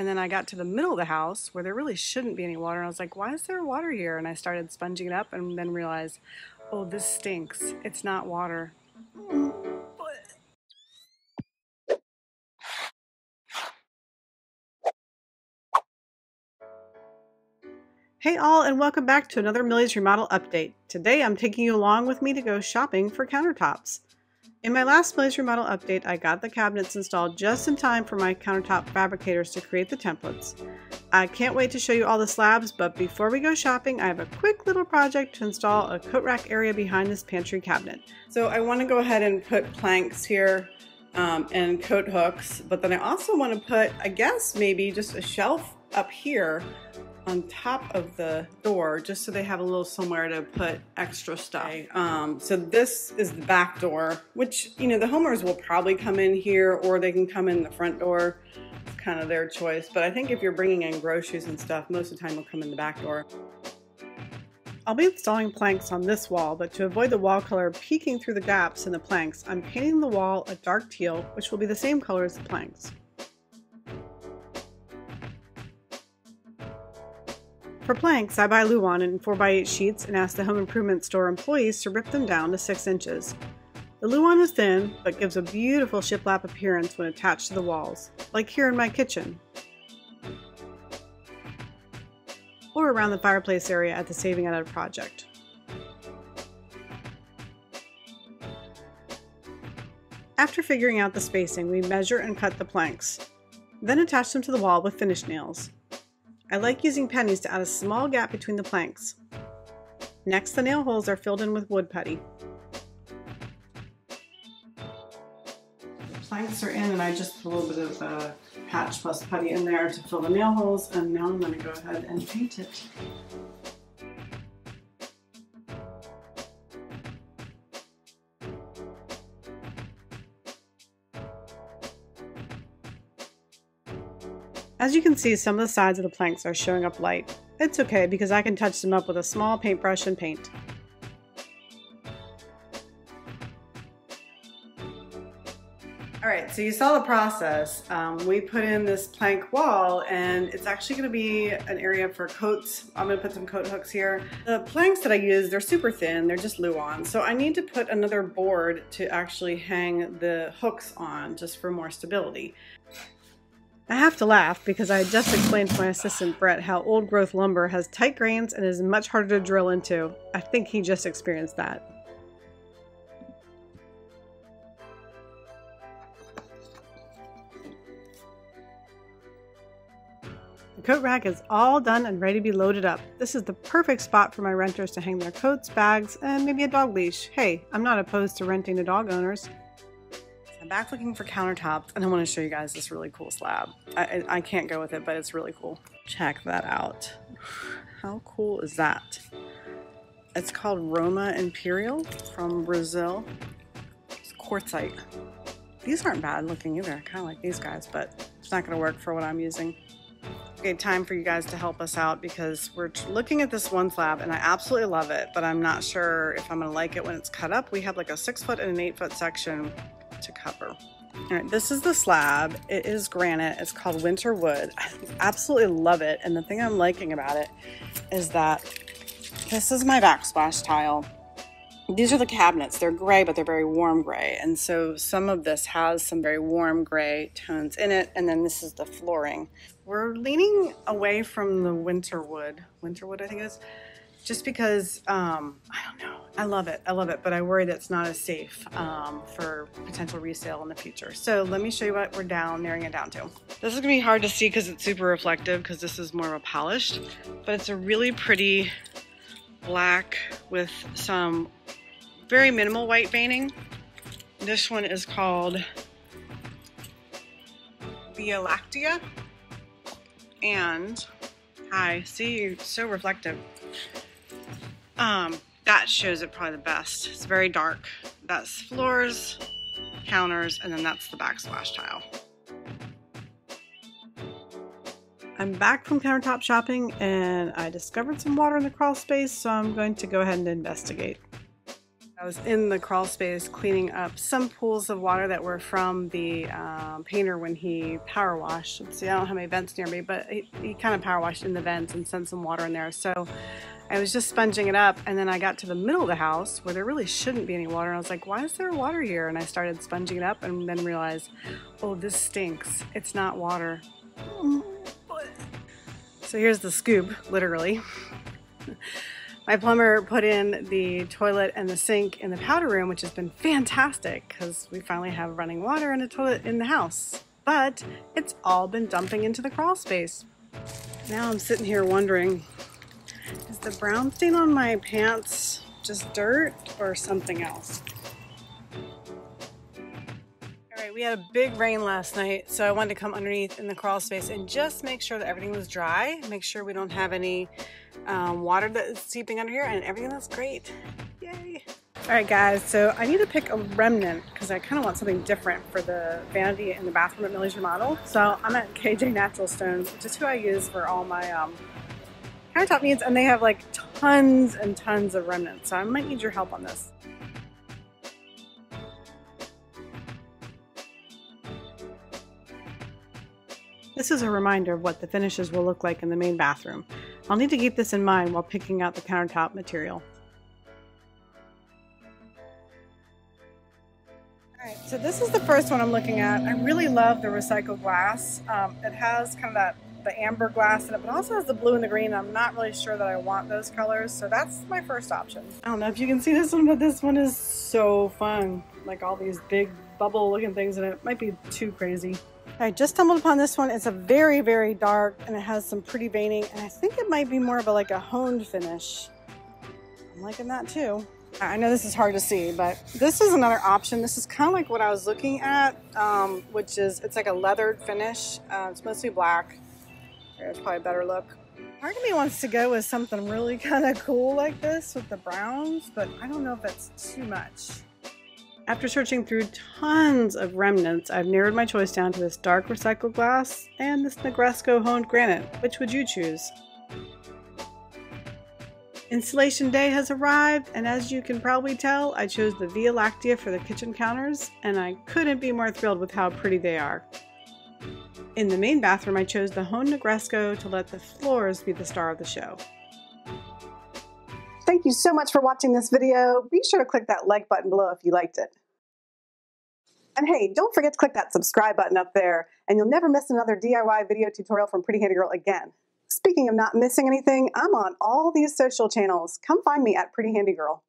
And then I got to the middle of the house where there really shouldn't be any water. And I was like, why is there water here? And I started sponging it up and then realized, oh, this stinks. It's not water. Hey all, and welcome back to another Millie's Remodel Update. Today I'm taking you along with me to go shopping for countertops. In my last Millie's Remodel update, I got the cabinets installed just in time for my countertop fabricators to create the templates. I can't wait to show you all the slabs, but before we go shopping, I have a quick little project to install a coat rack area behind this pantry cabinet. So I want to go ahead and put planks here and coat hooks, but then I also want to put, I guess, maybe just a shelf up here on top of the door, just so they have a little somewhere to put extra stuff. So this is the back door, which, you know, the homeowners will probably come in here, or they can come in the front door. It's kind of their choice, but I think if you're bringing in groceries and stuff, most of the time they'll come in the back door. I'll be installing planks on this wall, but to avoid the wall color peeking through the gaps in the planks, I'm painting the wall a dark teal, which will be the same color as the planks. For planks, I buy Luan in 4x8 sheets and ask the home improvement store employees to rip them down to 6 inches. The Luan is thin, but gives a beautiful shiplap appearance when attached to the walls, like here in my kitchen, or around the fireplace area at the Saving Etta Project. After figuring out the spacing, we measure and cut the planks, then attach them to the wall with finish nails. I like using pennies to add a small gap between the planks. Next, the nail holes are filled in with wood putty. The planks are in, and I just put a little bit of patch plus putty in there to fill the nail holes, and now I'm going to go ahead and paint it. As you can see, some of the sides of the planks are showing up light. It's okay, because I can touch them up with a small paintbrush and paint. All right, so you saw the process. We put in this plank wall, and it's actually gonna be an area for coats. I'm gonna put some coat hooks here. The planks that I use, they're super thin, they're just Luan. So I need to put another board to actually hang the hooks on, just for more stability. I have to laugh because I just explained to my assistant Brett how old growth lumber has tight grains and is much harder to drill into. I think he just experienced that. The coat rack is all done and ready to be loaded up. This is the perfect spot for my renters to hang their coats, bags, and maybe a dog leash. Hey, I'm not opposed to renting to dog owners. I'm back looking for countertops, and I want to show you guys this really cool slab. I can't go with it, but it's really cool. Check that out. How cool is that? It's called Roma Imperial from Brazil. It's quartzite. These aren't bad looking either. I kind of like these guys, but it's not going to work for what I'm using. Okay, time for you guys to help us out, because we're looking at this one slab and I absolutely love it, but I'm not sure if I'm going to like it when it's cut up. We have like a 6-foot and an 8-foot section to cover. All right, this is the slab. It is granite. It's called Winter Wood. I absolutely love it, and the thing I'm liking about it is that this is my backsplash tile. These are the cabinets. They're gray, but they're very warm gray, and so some of this has some very warm gray tones in it, and then this is the flooring. We're leaning away from the Winter Wood, I think it is, just because, I don't know, I love it, but I worry that it's not as safe for potential resale in the future. So let me show you what we're narrowing it down to. This is gonna be hard to see because it's super reflective, because this is more of a polished, but it's a really pretty black with some very minimal white veining. This one is called Via Lactea, and hi, see, so reflective. That shows it probably the best. It's very dark. That's floors, counters, and then that's the backsplash tile. I'm back from countertop shopping, and I discovered some water in the crawl space, so I'm going to go ahead and investigate. I was in the crawl space cleaning up some pools of water that were from the painter when he power washed. See, I don't have any vents near me, but he kind of power washed in the vents and sent some water in there. So I was just sponging it up, and then I got to the middle of the house where there really shouldn't be any water. And I was like, why is there water here? And I started sponging it up and then realized, oh, this stinks. It's not water. So here's the scoop, literally. My plumber put in the toilet and the sink in the powder room, which has been fantastic because we finally have running water and a toilet in the house. But it's all been dumping into the crawl space. Now I'm sitting here wondering, is the brown stain on my pants just dirt or something else? All right, we had a big rain last night, so I wanted to come underneath in the crawl space and just make sure that everything was dry, make sure we don't have any water that's seeping under here, and everything looks great. Yay! Alright guys, so I need to pick a remnant because I kind of want something different for the vanity in the bathroom at Millie's Remodel. So I'm at KJ Natural Stones, which is who I use for all my countertop needs, and they have like tons and tons of remnants, so I might need your help on this. This is a reminder of what the finishes will look like in the main bathroom. I'll need to keep this in mind while picking out the countertop material. Alright, so this is the first one I'm looking at. I really love the recycled glass. It has kind of the amber glass in it, but also has the blue and the green. I'm not really sure that I want those colors, so that's my first option. I don't know if you can see this one, but this one is so fun. Like all these big bubble looking things in it. It might be too crazy. I just stumbled upon this one. It's a very, very dark, and it has some pretty veining, and I think it might be more of a honed finish. I'm liking that too. I know this is hard to see, but this is another option. This is kind of like what I was looking at, which is, it's like a leathered finish. It's mostly black. There's probably a better look. Part of me wants to go with something really kind of cool like this with the browns, but I don't know if that's too much. After searching through tons of remnants, I've narrowed my choice down to this dark recycled glass and this Negresco honed granite. Which would you choose? Installation day has arrived, and as you can probably tell, I chose the Via Lactea for the kitchen counters, and I couldn't be more thrilled with how pretty they are. In the main bathroom, I chose the honed Negresco to let the floors be the star of the show. Thank you so much for watching this video. Be sure to click that like button below if you liked it. And hey, don't forget to click that subscribe button up there, and you'll never miss another DIY video tutorial from Pretty Handy Girl again. Speaking of not missing anything, I'm on all these social channels. Come find me at Pretty Handy Girl.